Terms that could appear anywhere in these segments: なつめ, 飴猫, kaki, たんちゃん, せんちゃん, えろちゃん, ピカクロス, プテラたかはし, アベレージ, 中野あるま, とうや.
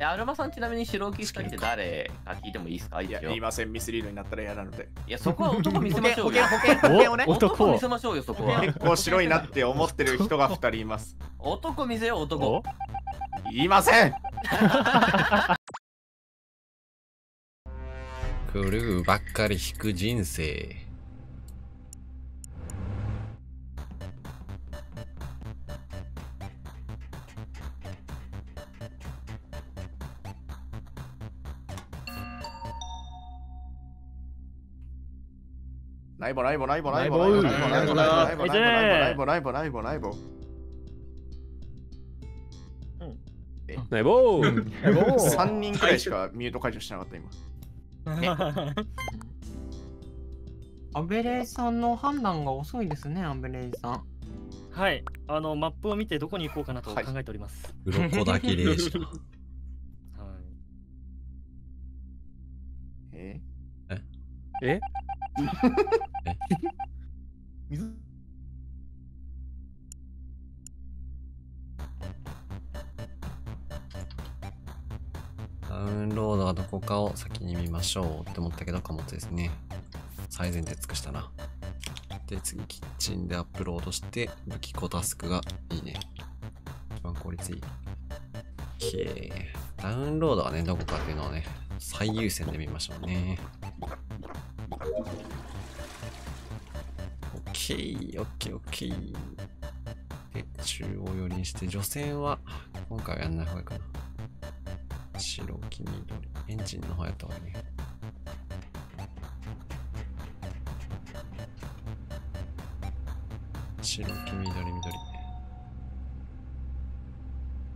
アルバさん、ちなみに白浮き2人って誰か聞いてもいいですか？いや、言いません。ミスリードになったら嫌なので。いや、そこは男見せましょうよ。保険をね。男見せましょうよ、そこは。結構白いなって思ってる人が2人います。男見せよ、男。言いません。狂うばっかり引く人生。3人くらいしかミュート解除してなかった今。アベレイさんの判断が遅いですね、アベレイさん。はい、マップを見てどこに行こうかなと考えております。鱗だけでした。え？え？ダウンロードはどこかを先に見ましょうって思ったけど、貨物ですね。最前で尽くしたな。で、次キッチンでアップロードして武器庫タスクがいいね。一番効率いい。OK。ダウンロードはね、どこかっていうのをね、最優先で見ましょうね。OK。で、中央寄りにして、除染は今回はやんない方がいいかな。白、黄、緑。エンジンの方やった方がいいね。白、黄、緑、緑。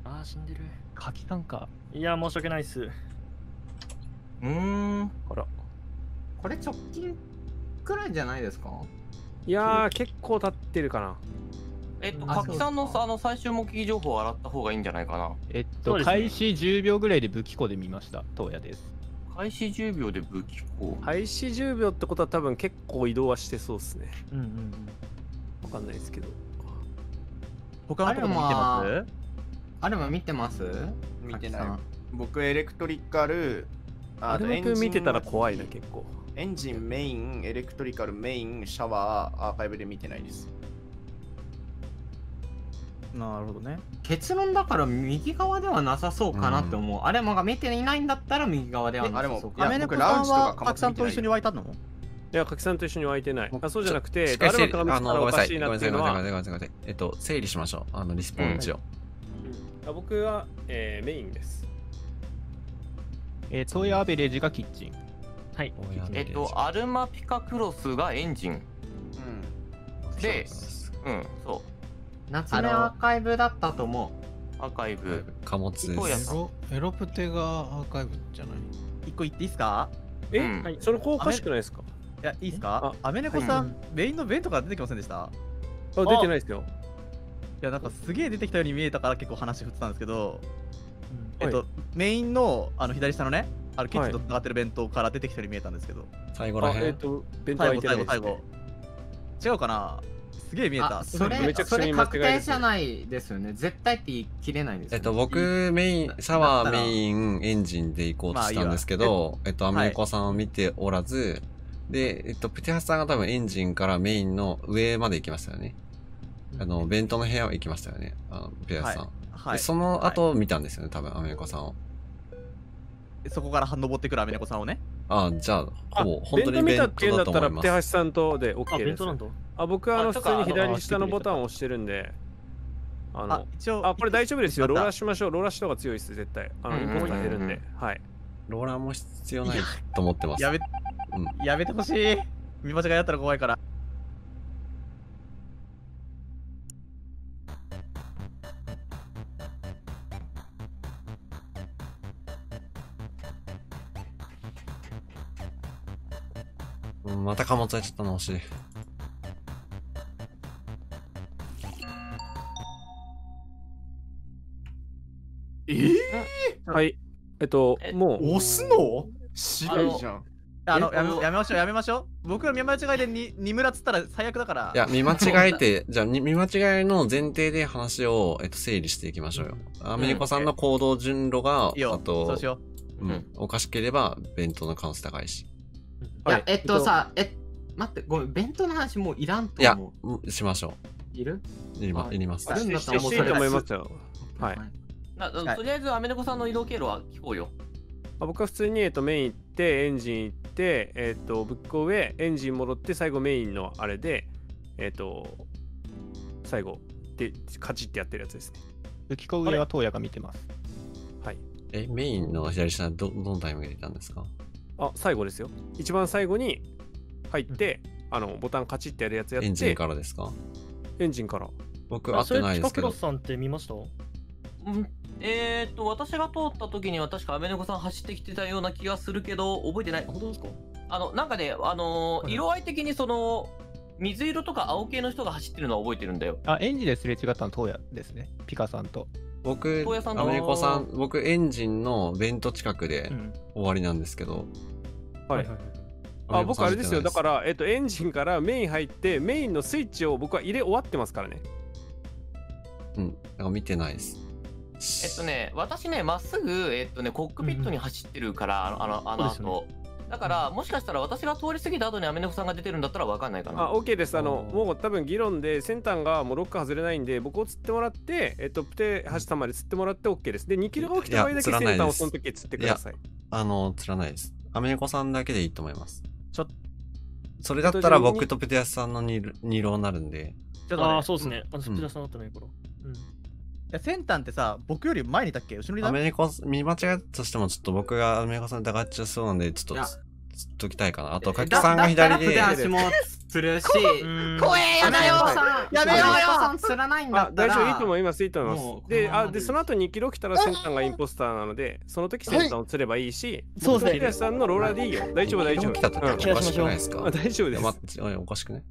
あー、死んでる。書き換か。いや、申し訳ないっす。あら。これ直近くらいじゃないですか？いやー、結構経ってるかな。かきさんのさ、最終目撃情報を洗った方がいいんじゃないかな。開始10秒ぐらいで武器庫で見ました。東野です。開始10秒で武器庫。開始10秒ってことは多分結構移動はしてそうですね。わかんないですけど。他のとこ見てます？あれも見てます？見てない。僕、エレクトリカル、あれ僕見てたら怖いな、結構。エンジンメイン、エレクトリカルメイン、シャワー、アーカイブで見てないです。なるほどね。結論だから右側ではなさそうかなって思う。あれもが見ていないんだったら右側ではなさそうかな。あれも、ラウンジとかカキさんと一緒に湧いたの？いや、カキさんと一緒に湧いてない。そうじゃなくて、誰も絡めたらおかしいなっていうのは。整理しましょう。リスポーン値を。僕はメインです。そういうアベレージがキッチン。はい、アルマピカクロスがエンジン。で、そう。あれアーカイブだったと思う。アーカイブ。貨物です。エロプテがアーカイブじゃない。一個言っていいですか？それおかしくないですか？いや、いいですか？アメネコさん、メインの弁とか出てきませんでした？出てないですよ。いや、なんかすげえ出てきたように見えたから結構話振ってたんですけど、メインの左下のね、キッチンと繋がってる弁当から出てきたように見えたんですけど、最後らへん弁当開いてないですね。違うかな？すげえ見えた。それ確定じゃないですよね。絶対って言い切れないんですよね。僕メインシャワーメインエンジンで行こうとしたんですけど、アメリコさんを見ておらずで、プテハスさんが多分エンジンからメインの上まで行きましたよね。弁当の部屋行きましたよね、プテハスさん。でその後見たんですよね、多分アメリコさんを。そこから登ってくるアメネコさんをね。あ、じゃあほぼ本当に弁当見たっていうんだったら手橋さんとで OK です。あ、僕は普通に左下のボタンを押してるんで、一応これ大丈夫ですよ。ローラーしましょう。ローラーした方が強いです、絶対。インポート出るんで、はい。ローラーも必要ないと思ってます。やめてほしい。見間違いだったら怖いから。また貨物やっちゃったの、惜しい。はい。もう。押すの？白いじゃん。やめましょうやめましょう。僕ら見間違いで二村つったら最悪だから。いや見間違えてじゃあ見間違いの前提で話を整理していきましょうよ。アメリコさんの行動順路があとおかしければ弁当の可能性高いし。いやさ待ってごめん弁当の話もういらんと思う。いやしましょう。いる？いります。いるんだったらもうそれと思いますよ。はい。とりあえずアメリコさんの移動経路は聞こうよ。僕は普通にメイン行ってエンジン行ってぶっこ上エンジン戻って最後メインのあれで最後でカチッってやってるやつですね。ぶっこ上は東野が見てます。はい。メインの左下どのタイミングでいたんですか？あ最後ですよ。一番最後に入ってボタンカチッってやるやつやって。エンジンからですか？エンジンから。僕会ってないですけど。それ近くのさんって見ました？私が通った時には確かアメネコさん走ってきてたような気がするけど覚えてない。本当ですか？なんかね色合い的にその水色とか青系の人が走ってるのは覚えてるんだよ。あエンジンですれ違ったのトウヤですね。ピカさんと僕アメネコさん僕エンジンのベント近くで終わりなんですけど、うん、はいはい。あ僕あれですよだからエンジンからメイン入ってメインのスイッチを僕は入れ終わってますからね。うんだから見てないです。私ねまっすぐコックピットに走ってるから、うん、あの後、ね、だからもしかしたら私が通り過ぎた後にアメネコさんが出てるんだったら分かんないかな。あ OK です。もう多分議論で先端がもうロッカー外れないんで僕を釣ってもらってプテ橋さんまで釣ってもらって OK です。で2キロが起きた場合だけ先端をその時釣ってください。釣らないです。アメネコさんだけでいいと思います。それだったら僕とプテ橋さんの二郎になるんで。ああそうですね。プテ橋さんだったらいい頃先端ってさ、僕より前にいたっけ？後ろにいた？アメリコ見間違えたとしても、ちょっと僕がアメリコさん疑っちゃそうなんで、ちょっとつっときたいかな。あと、かきさんが左で。足もつるし。怖えやめようやめようよさんつらないんだったら。大丈夫、いいと思います、いいと思います。で、その後2キロ来たら先端がインポスターなので、その時先端を釣ればいいし、そうですね。平さんのローラーでいいよ。大丈夫、大丈夫。来た時はおかしくないですか？大丈夫です。おかしくね。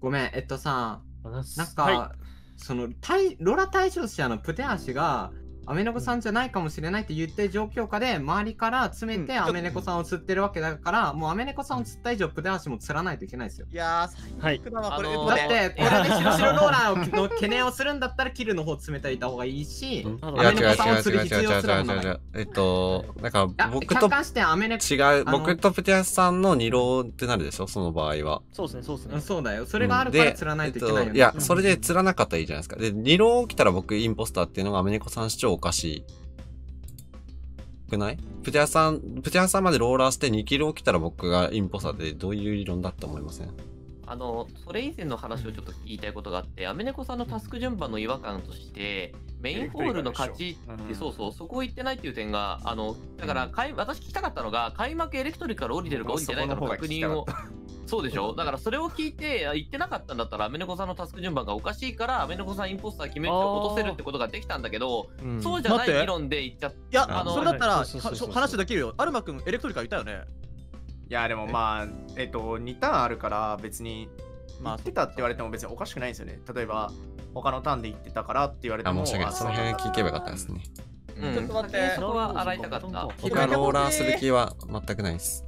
ごめん、さ、なんか、はい、そのロラ対象者のプテ足がアメネコさんじゃないかもしれないって言って状況下で周りから詰めてアメネコさんを釣ってるわけだから、もうアメネコさんを釣った以上プテ足も釣らないといけないですよ。いやー、最悪だわ、これ。だって、これで白白ローラーの懸念をするんだったらキルの方詰めていた方がいいし、アメネコさんを釣る必要すらもない。だから僕とプテ足さんの二郎ってなるでしょ、その場合は。そうですね、そうですね。そうだよ、それがあるから釣らないといけないよね。いや、それで釣らなかったらいいじゃないですか。で、二郎来たら僕インポスターっていうのがアメネコさん主張おかしくない？プテアさんまでローラーして2キロ起きたら僕がインポスターでどういう理論だって思いません？それ以前の話をちょっと言いたいことがあって、アメネコさんのタスク順番の違和感としてメインホールの勝ちってそうそうそこ行ってないっていう点がだから私聞きたかったのが開幕エレクトリックから降りてるか降りてないかの確認を。そうでしょ。だからそれを聞いて言ってなかったんだったらアメネコさんのタスク順番がおかしいからアメネコさんインポスター決めて落とせるってことができたんだけど、そうじゃない議論で言っちゃって。いやそれだったら話できるよ。アルマ君エレクトリカいたよね。いやでもまあ2ターンあるから別に言ってたって言われても別におかしくないんですよね。例えば他のターンで言ってたからって言われても。申し訳ない。その辺聞けばよかったですね。ちょっと待ってそこは洗いたかった。僕がローラーする気は全くないです。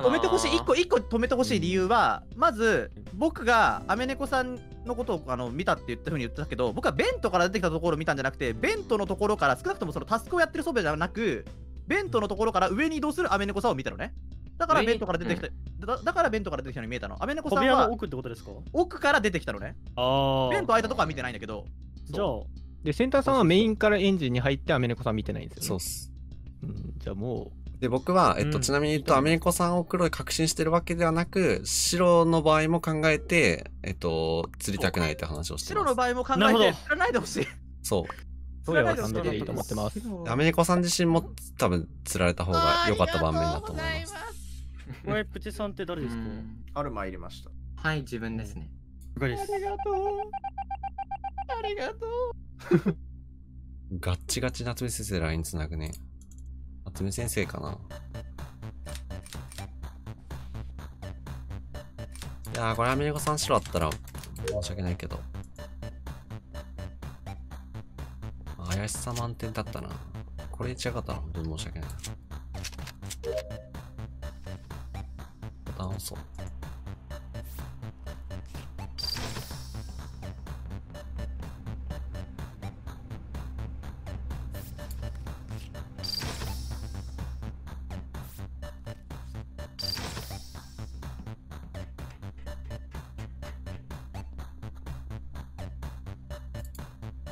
止めてほしい1個止めてほしい理由は、まず僕がアメネコさんのことを見たって言ったふうに言ってたけど、僕はベントから出てきたところを見たんじゃなくて、ベントのところから少なくともそのタスクをやってる装備じゃなくベントのところから上に移動するアメネコさんを見たのね。だからベントから出てきた、だからベントから出てきたのに見えたの。アメネコさんは奥ってことですか？奥から出てきたのね。ベント開いたとこは見てないんだけど。じゃあでセンターさんはメインからエンジンに入ってアメネコさん見てないんですよね。そうっす。じゃあもうで僕は、ちなみに言うと、アメリコさんを黒で確信してるわけではなく、白の場合も考えて、釣りたくないって話をしてます。白の場合も考えて、釣らないでほしい。そう。そういう感じでいいと思ってます。アメリコさん自身も多分釣られた方が良かった場面だと思います。プテさんって誰ですか？アルマ入れました。はい、自分ですね。ありがとう。ありがとう。ガッチガチ夏目先生 LINE つなぐね。夏目先生かな。いやー、これアメリカさん白あったら申し訳ないけど。怪しさ満点だったな。これ違かったら本当に申し訳ない。ボタン押そう。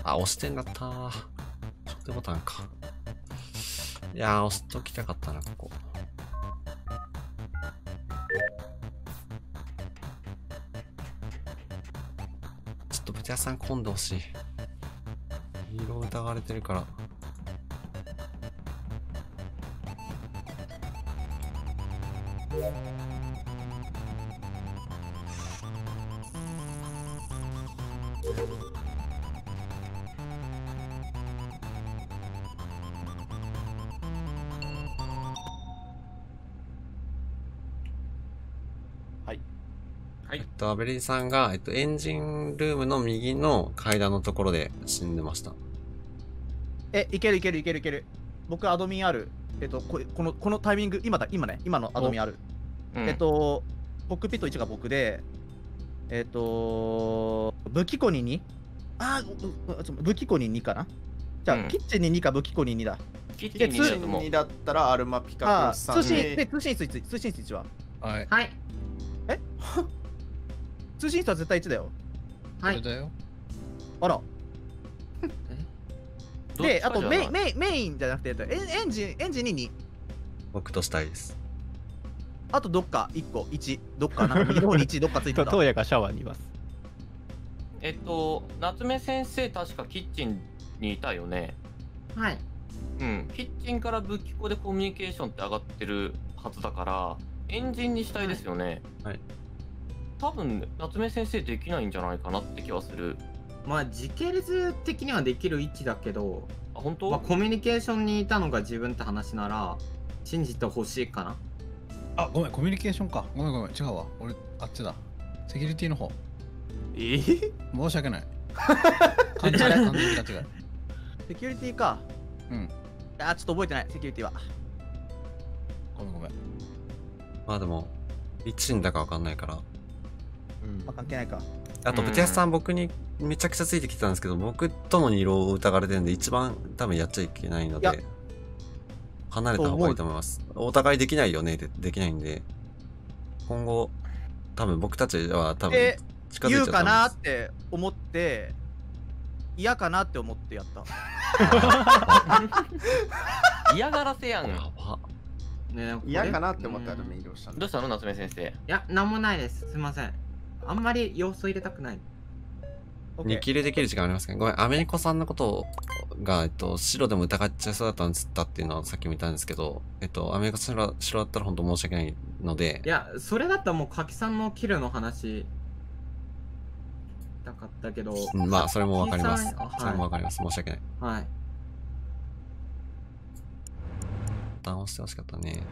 あ、押してんだったー。初手ボタンか。いやー、押しときたかったな、ここ。ちょっと豚屋さん混んでほしい。色疑われてるから。アベリーさんが、エンジンルームの右の階段のところで死んでました。え、いけるいけるいけるいける。僕、アドミンある。このタイミング、今だ、今ね、今のアドミンある。うん、コックピット1が僕で、武器庫に2。ああ、武器庫に2かな。じゃあ、うん、キッチンに2か武器庫に2だ。キッチンに2だったら、アルマピカクス3。通信スイッチは。はい。はい、え通信室は絶対1だよ。はい。あら。で、あとメインじゃなくて、エンジンに2。僕としたいです。あとどっか1個、1。どっかな。右の方に1、どっかついてた。トウヤがシャワーにいます。夏目先生、確かキッチンにいたよね。はい。うん。キッチンから武器庫でコミュニケーションって上がってるはずだから、エンジンにしたいですよね。はい。はい、多分夏目先生できないんじゃないかなって気はする。まあ時系列的にはできる位置だけど、あ、本当？まあコミュニケーションにいたのが自分って話なら信じてほしいかな。あ、ごめん、コミュニケーションか。ごめん違うわ、俺あっちだ、セキュリティの方。申し訳ない。勘違い。セキュリティか。うん、あ、ちょっと覚えてない、セキュリティは。ごめん。まあでもいつ死んだかわかんないから、まあ関係ないか。あと、豚屋さん、僕にめちゃくちゃついてきてたんですけど、僕ともに色を疑われてるんで、一番多分やっちゃいけないので、離れた方がいいと思います。お互いできないよね、できないんで、今後、多分僕たちは多分近づいちゃう。言うかなって思って、嫌かなって思ってやった。嫌がらせやん。やば。嫌かなって思ったらメールをした。どうしたの、夏目先生。いや、なんもないです。すいません。あんまり様子を入れたくない。見切りできる時間ありますかね。ごめん、アメリコさんのことが、白でも疑っちゃいそうだったんつったっていうのはさっき見たんですけど、アメリコさんが白だったら本当申し訳ないので。いや、それだったらもう、柿さんのキルの話、なかったけど。まあ、それもわかります。それもわかります。申し訳ない。はい。ボタン押してほしかったね。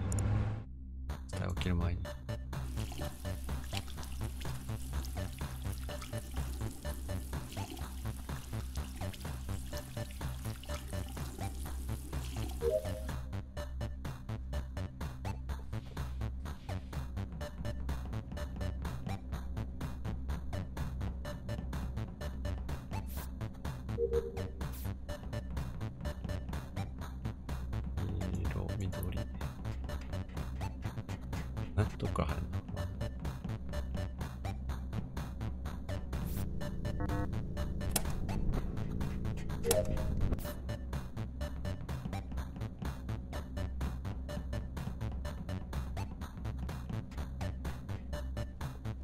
事態起きる前に。どっから入るの？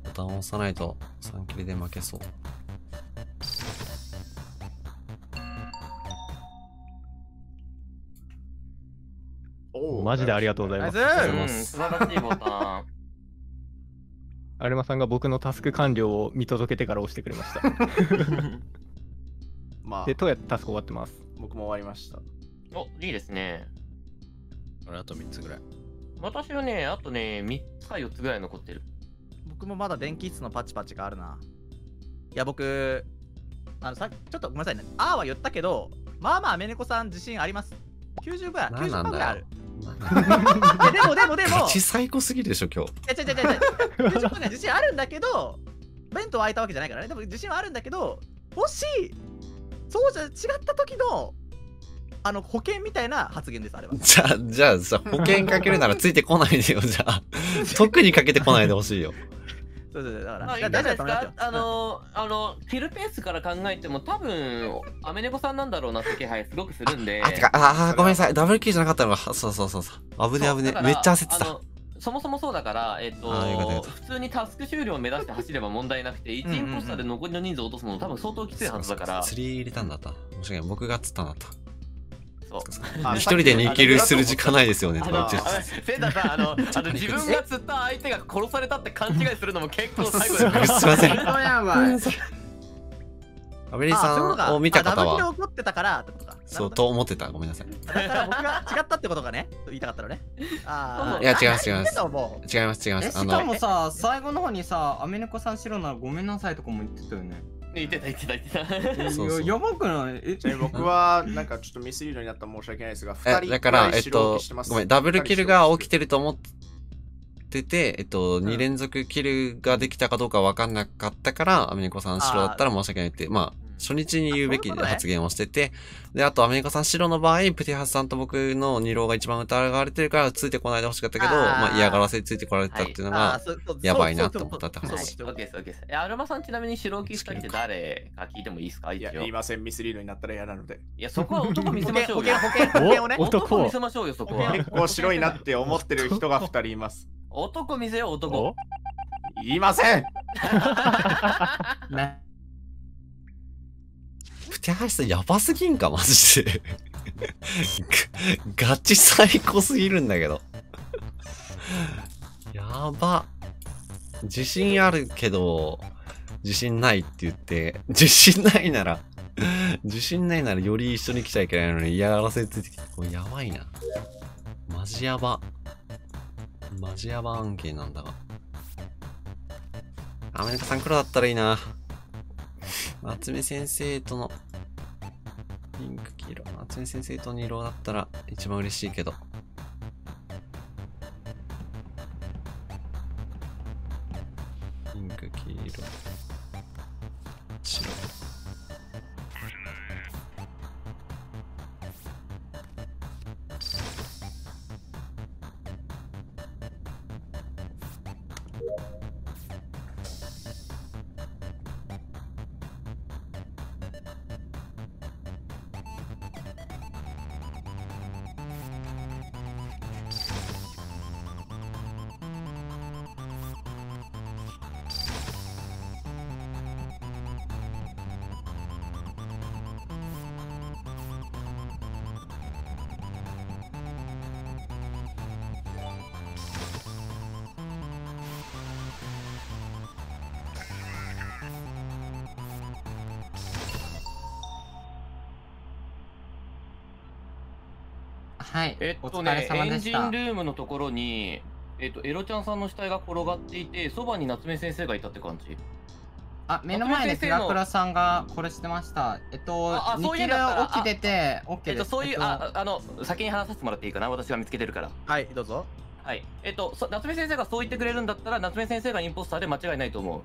ボタンを押さないと3切りで負けそう。マジでありがとうございます。素晴らしいボタン。アルマさんが僕のタスク完了を見届けてから押してくれましたまあ、で、トウヤタスク終わってます。僕も終わりました。お、いいですね。俺あと3つぐらい。私はね、あとね3つか4つぐらい残ってる。僕もまだ電気室のパチパチがあるな。いや、僕さ、ちょっとごめんなさいね、あーは言ったけど、まあまあアメネコさん自信あります。90ぐらい、90%ぐらいある。でもガチ最高すぎるでしょ今日。90%ぐらい自信あるんだけど、弁当開いたわけじゃないからね。でも自信はあるんだけど、もしそうじゃ違った時の保険みたいな発言です、あれは。じゃあさ、保険かけるならついてこないでよ、じゃあ。特にかけてこないでほしいよ。そうだから。まあ、いいんじゃないですか。キルペースから考えても多分アメネコさんなんだろうなって気配すごくするんで。あ、ごめんなさい、ダブルキルじゃなかったのが、そう。危ね。めっちゃ焦ってた。そもそもそうだから、普通にタスク終了を目指して走れば問題なくて、1インポスターで残りの人数を落とすのも多分相当きついはずだから。釣り入れたんだった。申し訳ない、僕が釣ったんだった。一人で逃げるする時間ないですよね。センタさん、自分が釣った相手が殺されたって勘違いするのも結構最後です。すいません、アメリさんを見た方は怒ってたからってことか。そうと思ってた、ごめんなさい。だから僕が違ったってことがね、言いたかったのね。いや、違います。しかもさ、最後の方にさ、アメネコさん白ならごめんなさいとかも言ってたよね。言ってた。やばくない？僕はなんかちょっとミスリードになったら申し訳ないですが、2人だからごめん、ダブルキルが起きてると思ってて、2連続キルができたかどうか分かんなかったから、アメネコさん白だったら申し訳ないって、まあ初日に言うべき発言をしてて、であとアメネコさん白の場合、プティハスさんと僕の二郎が一番疑われてるからついてこないでほしかったけど、まあ嫌がらせについてこられてたっていうのがやばいなと思ったって話。オッケーです。アルマさん、ちなみに白起きしたって誰か聞いてもいいですか？いや、言いません。ミスリードになったら嫌なので。いや、そこは男見せましょうよ。保険をね。男見せましょうよ、そこは。結構白いなって思ってる人が2人います。男見せよ、男。言いません。プテハシさんやばすぎんかマジでガチ最高すぎるんだけどやば。自信あるけど自信ないって言って、自信ないならより一緒に来ちゃいけないのに嫌がらせついてきて、これやばいな。マジやば案件なんだが。アメリカさん黒だったらいいな。夏目先生とのピンク黄色、夏目先生との色だったら一番嬉しいけど。ピンク黄色白。はい、エンジンルームのところに、エロちゃんさんの死体が転がっていて、そばに夏目先生がいたって感じ。あ、目の前で平倉さんが殺してました。2キロ起きてて、OK です。そういう、先に話させてもらっていいかな、私が見つけてるから。はい、どうぞ。はい、夏目先生がそう言ってくれるんだったら、夏目先生がインポスターで間違いないと思う。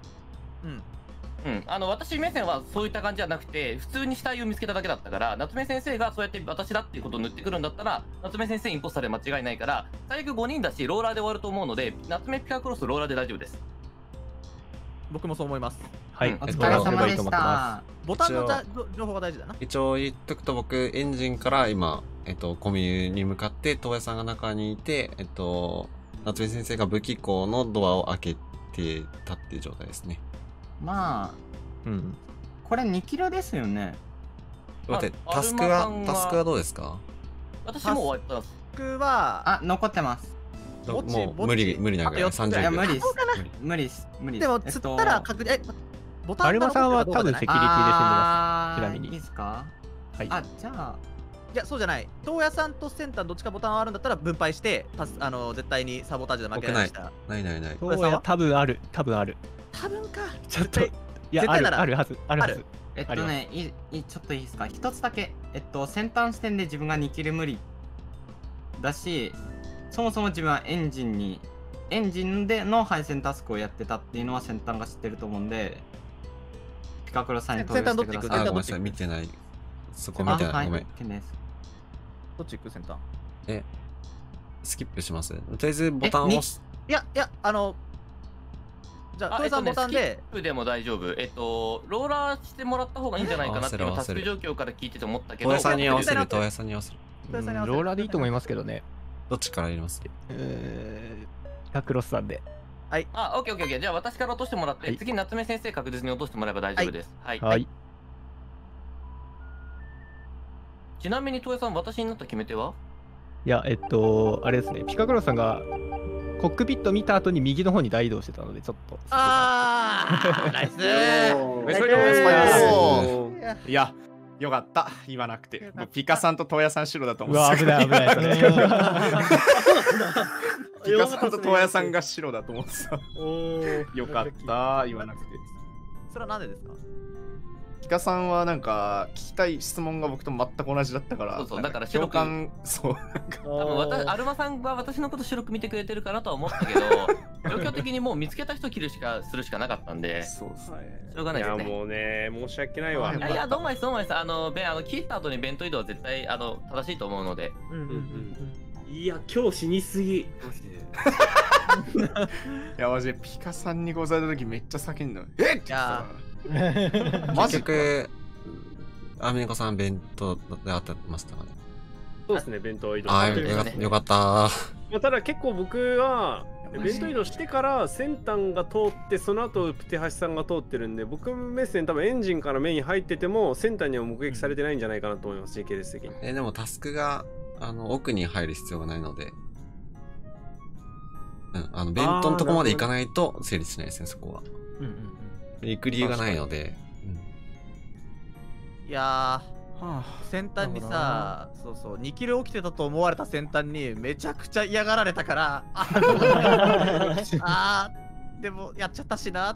私目線はそういった感じじゃなくて、普通に死体を見つけただけだったから、夏目先生がそうやって私だっていうことを塗ってくるんだったら、夏目先生インポスターで間違いないから、最悪5人だしローラーで終わると思うので、夏目ピカクロスローラーで大丈夫です。僕もそう思います。はい、お疲れ様でした。ボタンの情報が大事だな。一応言っとくと、僕エンジンから今コミュに向かって、東谷さんが中にいて、夏目先生が武器庫のドアを開けてたっていう状態ですね。まあ、これ2キロですよね。待って、タスクはどうですか？私も終わった。タスクは残ってます。もう無理だから30秒。いや無理です。でも釣ったら確実ボタン。アルマさんは多分セキュリティで死んでます。ちなみに。いいですか？はい。あ、じゃあいやそうじゃない。東野さんとセンターどっちかボタンあるんだったら分配して絶対にサボタージュで負けない。ない。東野多分ある。多分か。ちょっといやあるはず。ね、ちょっといいですか？一つだけ先端視点で自分が2キル無理だし、そもそも自分はエンジンでの配線タスクをやってたっていうのは先端が知ってると思うんで、ピカクロさんに投票してください。あ、ごめんなさい、見てない。そこ見てない。ごめん。どっち行く先端？スキップします。とりあえずボタンを押す。いやじゃあ、トヨさんボタンで。スキップでも大丈夫。ローラーしてもらった方がいいんじゃないかなっていうタスク状況から聞いてて思ったけど。トヨさんに合わせる。ローラーでいいと思いますけどね。どっちからやります？ピカクロスさんで。はい。あ、オッケー。じゃあ私から落としてもらって、次夏目先生確実に落としてもらえば大丈夫です。はい。ちなみにトヨさん、私になった決め手は？いや、あれですね。ピカクロスさんがコックピット見た後に右の方に大移動してたので、ちょっと。ああ、ナイス。いや。よかった、言わなくて。ピカさんとトウヤさん白だと思ってた。危ない。ピカさんとトウヤさんが白だと思ってた。よかった、言わなくて。それはなんでですか？ピカさんはなんか聞きたい質問が僕と全く同じだったから。そう、だから白く。そう。多分アルマさんは私のこと白く見てくれてるかなとは思ったけど、状況的にもう見つけた人を切るしかなかったんで。そうですね。しょうがないですね。いやもうね、申し訳ないわ。いやどうもです。切った後に弁当移動は絶対正しいと思うので。いや今日死にすぎ。いやマジでピカさんにございた時めっちゃ叫んだ。えっ？結局アメリカさん弁当で当たってましたかね。そうですね、弁当移動。ああよかった。ただ結構僕は弁当移動してから先端が通って、その後プテハシさんが通ってるんで、僕目線多分エンジンから目に入ってても先端には目撃されてないんじゃないかなと思います、JK列的に。でもタスクが奥に入る必要がないので、弁当のとこまで行かないと成立しないですね、そこは。行く理由がないので。いや先端にさ、そう2キロ起きてたと思われた先端にめちゃくちゃ嫌がられたから、でもやっちゃったしな。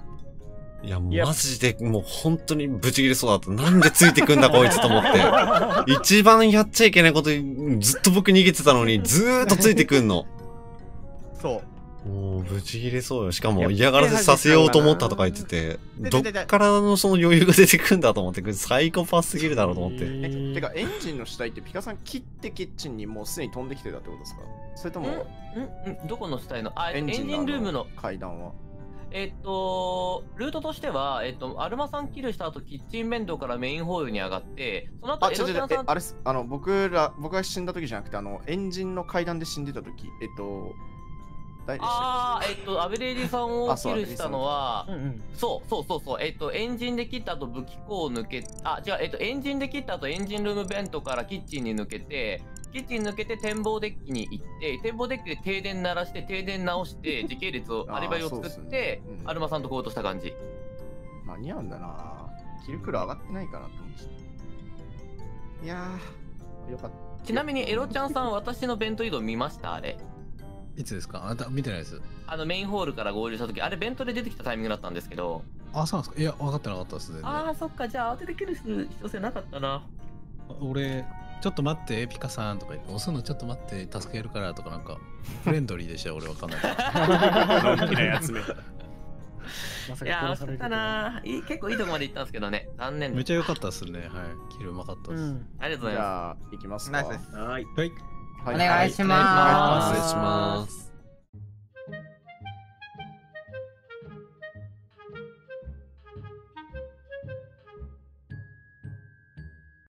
いやマジでもう本当にブチギレそうだった。なんでついてくんだこいつと思って。一番やっちゃいけないことにずっと僕逃げてたのに、ずーっとついてくんの。そうもうブチギレそうよ。しかも嫌がらせさせようと思ったとか言ってて、どっからその余裕が出てくんだと思って、サイコパスすぎるだろうと思って。てかエンジンの死体ってピカさん切ってキッチンにもうすでに飛んできてたってことですか？それともどこの死体のエンジンルームの階段はルートとしてはアルマさんキルした後キッチン弁当からメインホールに上がって、その後僕が死んだ時じゃなくてエンジンの階段で死んでた時、アベレージさんをキルしたのは、そう、エンジンで切った後武器庫を抜け、エンジンで切った後エンジンルーム弁当からキッチンに抜けて、展望デッキに行って、展望デッキで停電鳴らして、停電直して、時系列を、アリバイを作って、アルマさんとこうとした感じ。間に合うんだな。キルクル上がってないかなと思って。いやー、よかった。ちなみにエロちゃんさん、私の弁当移動見ましたあれ。いつですか？あなた見てないです。メインホールから合流したとき、あれ弁当で出てきたタイミングだったんですけど。あ、そうなんですか？いや、分かってなかったですね。ああ、そっか、じゃあ当ててくる必要性なかったな。俺、ちょっと待って、ピカさんとか言って、押すのちょっと待って、助けるからとかなんか、フレンドリーでした、俺分かんない。のんきなやつめ。いや、惜しかったな。結構いいとこまで行ったんですけどね。残念。めちゃ良かったですね。はい。キルうまかったです。ありがとうございます。じゃあ、行きますか。はい。お願いします。